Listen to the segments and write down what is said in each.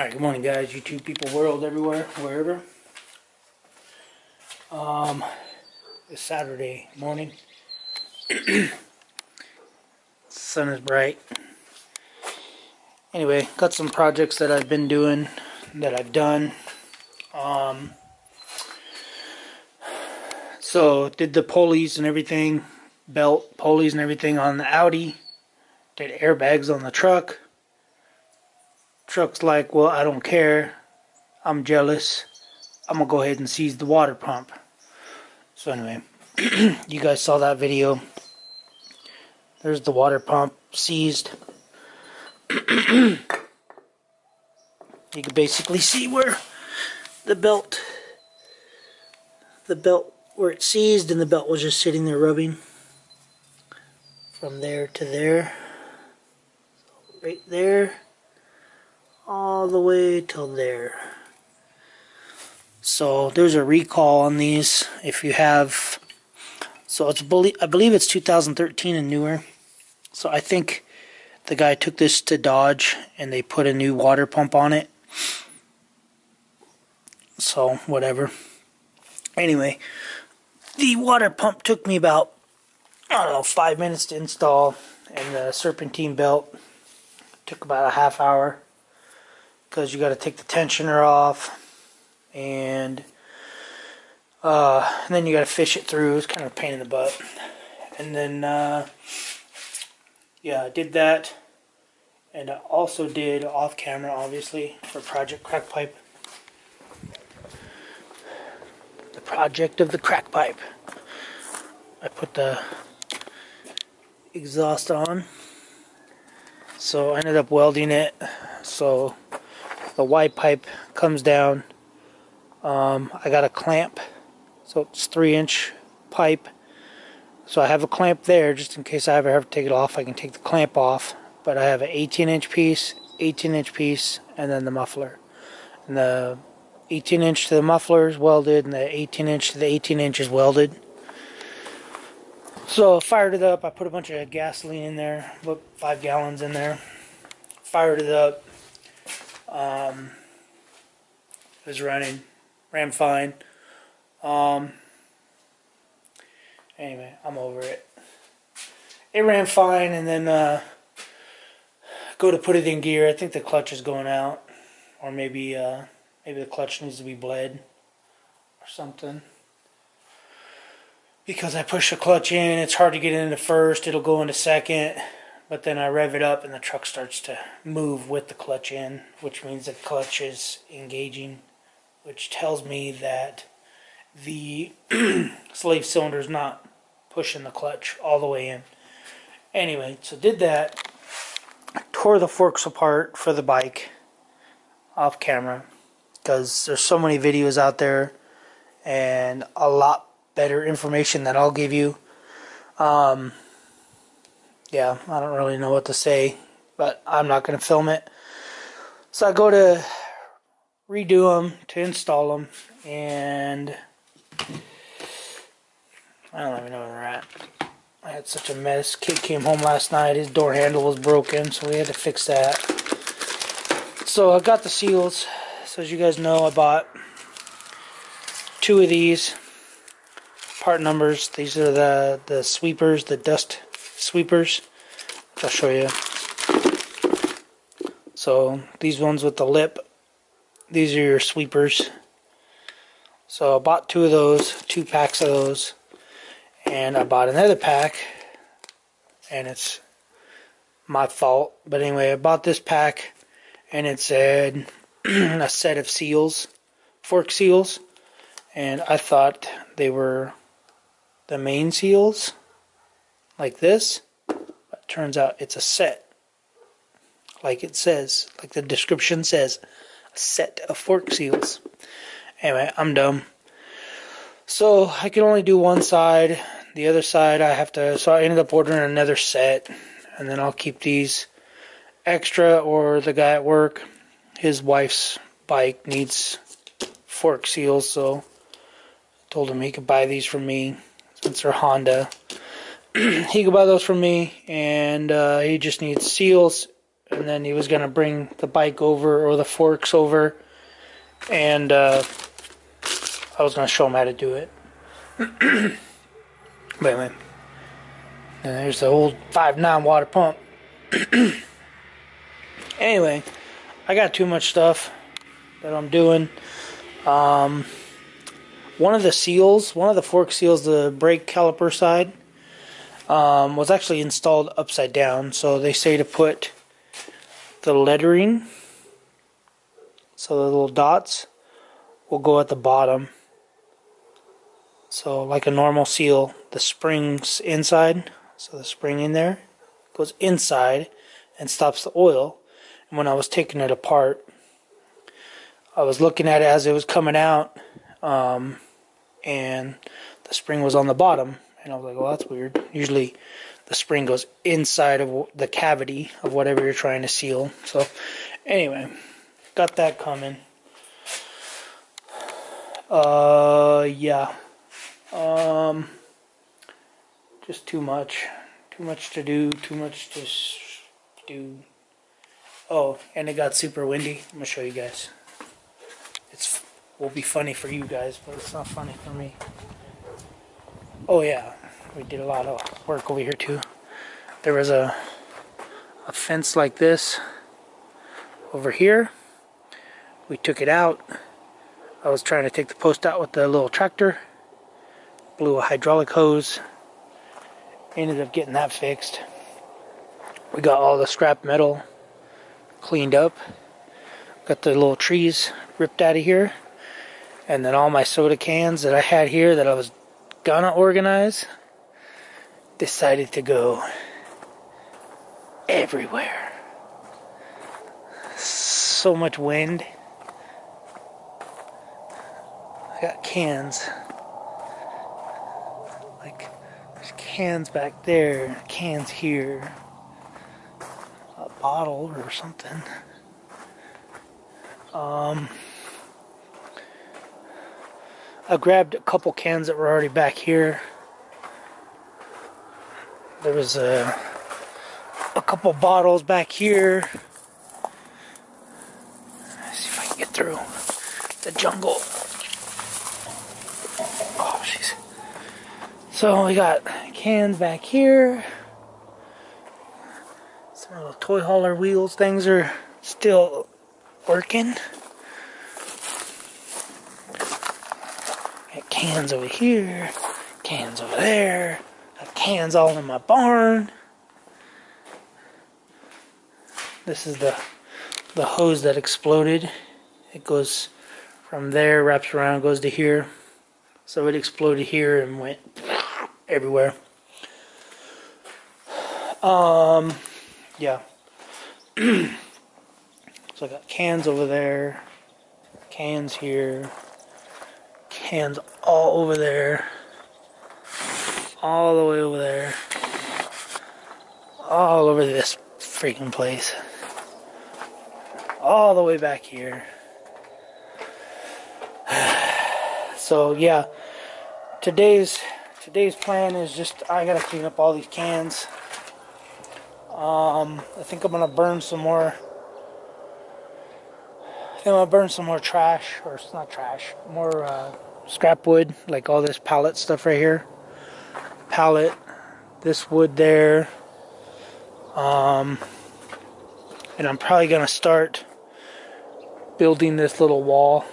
Alright, good morning guys, YouTube people, world, everywhere, wherever. It's Saturday morning. Sun is bright. Anyway, got some projects that I've been doing, that I've done. So, did the pulleys and everything, belt pulleys and everything on the Audi. Did airbags on the truck. Truck's like, well, I don't care, I'm jealous, I'm gonna go ahead and seize the water pump. So anyway, you guys saw that video. There's the water pump seized. You can basically see where the belt where it seized, and the belt was just sitting there rubbing from there to there, so right there all the way till there. So there's a recall on these if you have. So it's I believe it's 2013 and newer. So I think the guy took this to Dodge and they put a new water pump on it. So whatever. Anyway, the water pump took me about, I don't know, 5 minutes to install, and the serpentine belt took about a half hour. Because you got to take the tensioner off, and then you got to fish it through. It's kind of a pain in the butt. And then yeah, I did that, and I also did off camera, obviously, for Project Crack Pipe, the project of the crack pipe. I put the exhaust on, so I ended up welding it. So the Y pipe comes down. I got a clamp, so it's 3-inch pipe. So I have a clamp there just in case I ever have to take it off. I can take the clamp off, but I have an 18-inch piece, 18-inch piece, and then the muffler. And the 18-inch to the muffler is welded, and the 18-inch to the 18-inch is welded. So I fired it up. I put a bunch of gasoline in there, about 5 gallons in there. Fired it up. It was ran fine. Anyway, I'm over it. It ran fine, and then go to put it in gear. I think the clutch is going out, or maybe the clutch needs to be bled or something. Because I push the clutch in, it's hard to get into first. It'll go into second. But then I rev it up and the truck starts to move with the clutch in, which means the clutch is engaging, which tells me that the slave cylinder is not pushing the clutch all the way in. Anyway, so did that. I tore the forks apart for the bike off camera because there's so many videos out there and a lot better information that I'll give you. Yeah, I don't really know what to say, but I'm not going to film it. So I go to redo them, to install them, and I don't even know where they're at. I had such a mess. Kid came home last night. His door handle was broken, so we had to fix that. So I got the seals. So as you guys know, I bought 2 of these part numbers. These are the sweepers, the dust sweepers. I'll show you. So these ones with the lip, these are your sweepers. So I bought 2 of those, 2 packs of those, and I bought another pack, and it's my fault, but anyway, I bought this pack and it said a set of seals, fork seals, and I thought they were the main seals like this, but turns out it's a set, like it says, like the description says, a set of fork seals. Anyway, I'm dumb, so I can only do one side. The other side I have to, so I ended up ordering another set, and then I'll keep these extra, or the guy at work, his wife's bike needs fork seals, so I told him he could buy these from me, since they're Honda. He could buy those from me, and he just needs seals and then he was going to bring the bike over, or the forks over, and I was going to show him how to do it. But anyway, and there's the old 5.9 water pump. Anyway, I got too much stuff that I'm doing. One of the seals, one of the fork seals, the brake caliper side, was actually installed upside down. So they say to put the lettering, so the little dots will go at the bottom. So like a normal seal, the spring's inside, so the spring in there goes inside and stops the oil. And when I was taking it apart, I was looking at it as it was coming out, and the spring was on the bottom, and I was like, well, that's weird. Usually the spring goes inside of the cavity of whatever you're trying to seal. So anyway, got that coming. Yeah, just too much to do, too much to do. Oh, and it got super windy. I'm gonna show you guys. It's will be funny for you guys, but it's not funny for me. Oh yeah, we did a lot of work over here too. There was a fence like this over here. We took it out. I was trying to take the post out with the little tractor. Blew a hydraulic hose. Ended up getting that fixed. We got all the scrap metal cleaned up. Got the little trees ripped out of here. And then all my soda cans that I had here that I was gonna organize, decided to go everywhere. So much wind. I got cans. Like, there's cans back there, cans here. A bottle or something. I grabbed a couple cans that were already back here. There was a couple bottles back here. Let's see if I can get through the jungle. Oh, jeez. So we got cans back here. Some little toy hauler wheels things are still working. Got cans over here, cans over there, got cans all in my barn. This is the hose that exploded. It goes from there, wraps around, goes to here. So it exploded here and went everywhere. Yeah. So I got cans over there, cans here, cans all over there, all the way over there, all over this freaking place, all the way back here. So yeah, today's plan is just, I gotta clean up all these cans. I think I'm gonna burn some more. Then I'll burn some more trash, or it's not trash, more scrap wood, like all this pallet stuff right here. Pallet, this wood there. And I'm probably going to start building this little wall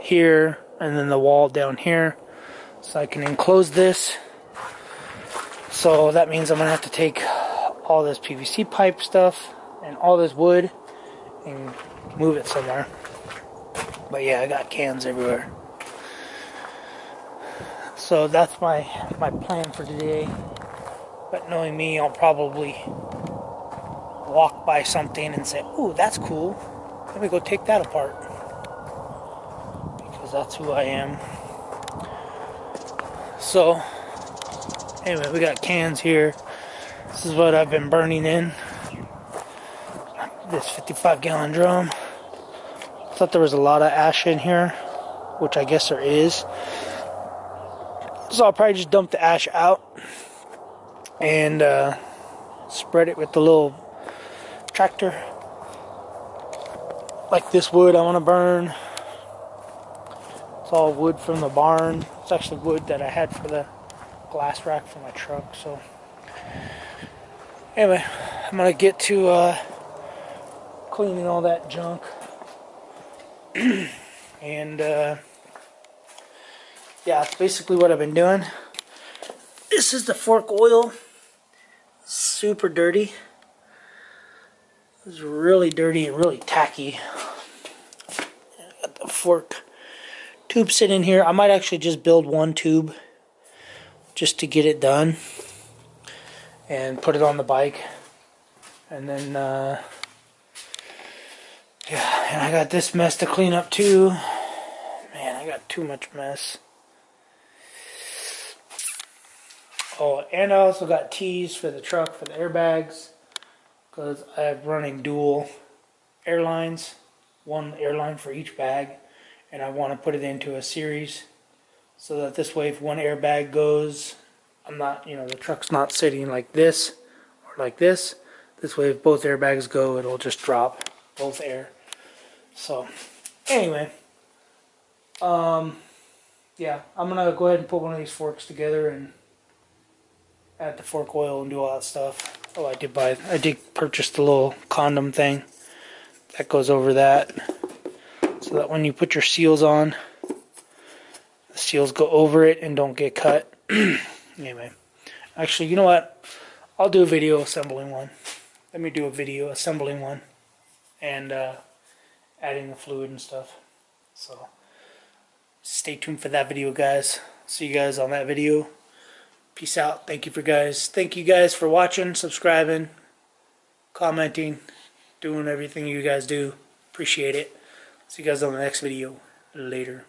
here, and then the wall down here, so I can enclose this. So that means I'm going to have to take all this PVC pipe stuff and all this wood and move it somewhere. But yeah, I got cans everywhere. So that's my plan for today. But knowing me, I'll probably walk by something and say, "Ooh, that's cool. Let me go take that apart." Because that's who I am. So anyway, we got cans here. This is what I've been burning in. This 55-gallon drum. I thought there was a lot of ash in here, which I guess there is. So I'll probably just dump the ash out and spread it with the little tractor. Like this wood I want to burn. It's all wood from the barn. It's actually wood that I had for the glass rack for my truck. So anyway, I'm going to get to cleaning all that junk. And yeah, that's basically what I've been doing. This is the fork oil. Super dirty. It was really dirty and really tacky. I got the fork tube sitting here. I might actually just build one tube just to get it done and put it on the bike. And then yeah, and I got this mess to clean up too. Man, I got too much mess. Oh, and I also got tees for the truck for the airbags, because I have running dual airlines, one airline for each bag, and I want to put it into a series so that this way if one airbag goes, I'm not, you know, the truck's not sitting like this or like this. This way if both airbags go, it'll just drop both air. So anyway, yeah, I'm going to go ahead and put one of these forks together and add the fork oil and do all that stuff. Oh, I did purchase the little condom thing that goes over that, so that when you put your seals on, the seals go over it and don't get cut. Anyway, actually, you know what? I'll do a video assembling one. Let me do a video assembling one and adding the fluid and stuff. So stay tuned for that video, guys. See you guys on that video. Peace out. Thank you guys for watching, subscribing, commenting, doing everything you guys do. Appreciate it. See you guys on the next video. Later.